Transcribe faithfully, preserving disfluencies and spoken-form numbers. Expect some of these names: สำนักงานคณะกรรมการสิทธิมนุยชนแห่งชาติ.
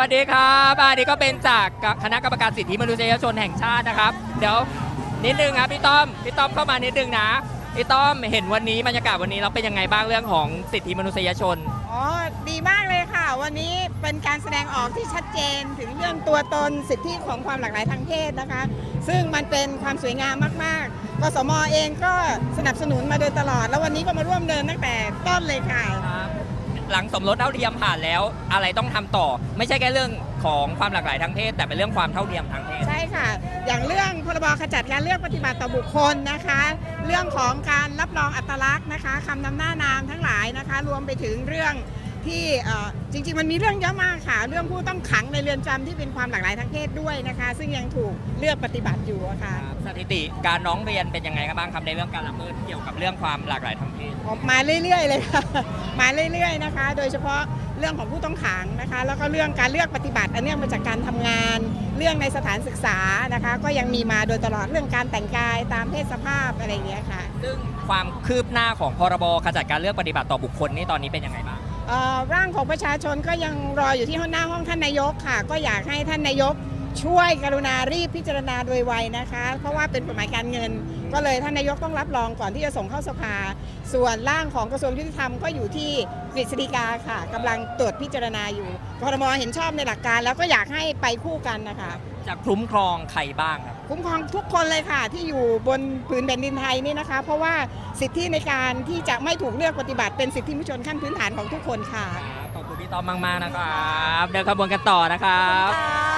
วัสดีครับอันนี้ก็เป็นจากคณะกรรมการสิทธิมนุษยชนแห่งชาตินะครับเดี๋ยวนิดนึงครับพี่ต้อมพี่ต้อมเข้ามานิดนึงนะพี่ต้อมเห็นวันนี้บรรยากาศวันนี้เราเป็นยังไงบ้างเรื่องของสิทธิมนุษยชนอ๋อดีมากเลยค่ะวันนี้เป็นการแสดงออกที่ชัดเจนถึงเรื่องตัวตนสิทธิของความหลากหลายทางเพศนะคะซึ่งมันเป็นความสวยงามมากๆกสม.เองก็สนับสนุนมาโดยตลอดแล้ววันนี้ก็มาร่วมเดินตั้งแต่ต้นเลยค่ะหลังสมรสเท่าเทียมผ่านแล้วอะไรต้องทำต่อไม่ใช่แค่เรื่องของความหลากหลายทางเพศแต่เป็นเรื่องความเท่าเทียมทางเพศใช่ค่ะอย่างเรื่องพรบขจัดการเลือกปฏิบัติต่อบุคคลนะคะเรื่องของการรับรองอัตลักษณ์นะคะคำนำหน้านามทั้งหลายนะคะรวมไปถึงเรื่องที่จริงๆมันมีเรื่องเยอะมากค่ะเรื่องผู้ต้องขังในเรือนจำที่เป็นความหลากหลายทางเพศด้วยนะคะซึ่งยังถูกเลือกปฏิบัติอยู่ค่ะสถิติการน้องเรียนเป็นยังไงบ้างครับในเรื่องการละเมิดเกี่ยวกับเรื่องความหลากหลายทางเพศมาเรื่อยๆเลยค่ะมาเรื่อยๆนะคะโดยเฉพาะเรื่องของผู้ต้องขังนะคะแล้วก็เรื่องการเลือกปฏิบัติอันเนื่องมาจากการทำงานเรื่องในสถานศึกษานะคะก็ยังมีมาโดยตลอดเรื่องการแต่งกายตามเพศสภาพอะไรอย่างเงี้ยค่ะซึ่งความคืบหน้าของพรบขจัดการเลือกปฏิบัติต่อบุคคลนี่ตอนนี้เป็นยังไงบ้างร่างของประชาชนก็ยังรออยู่ที่ห้องหน้าห้องท่านนายกค่ะก็อยากให้ท่านนายกช่วยกรุณารีบพิจารณาโดยไวนะคะเพราะว่าเป็นกฎหมายการเงินก็เลยท่านนายกต้องรับรองก่อนที่จะส่งเข้าสภาส่วนร่างของกระทรวงยุติธรรมก็อยู่ที่กฤษฎีกาค่ะกำลังตรวจพิจารณาอยู่ครม.เห็นชอบในหลักการแล้วก็อยากให้ไปคู่กันนะคะจะคุ้มครองใครบ้างครับคุ้มครองทุกคนเลยค่ะที่อยู่บนผืนแผ่นดินไทยนี่นะคะเพราะว่าสิทธิในการที่จะไม่ถูกเลือกปฏิบัติเป็นสิทธิมนุษยชนขั้นพื้นฐานของทุกคนค่ะขอบคุณพี่ต้อมมากๆนะครับเดินขบวนกันต่อนะครับ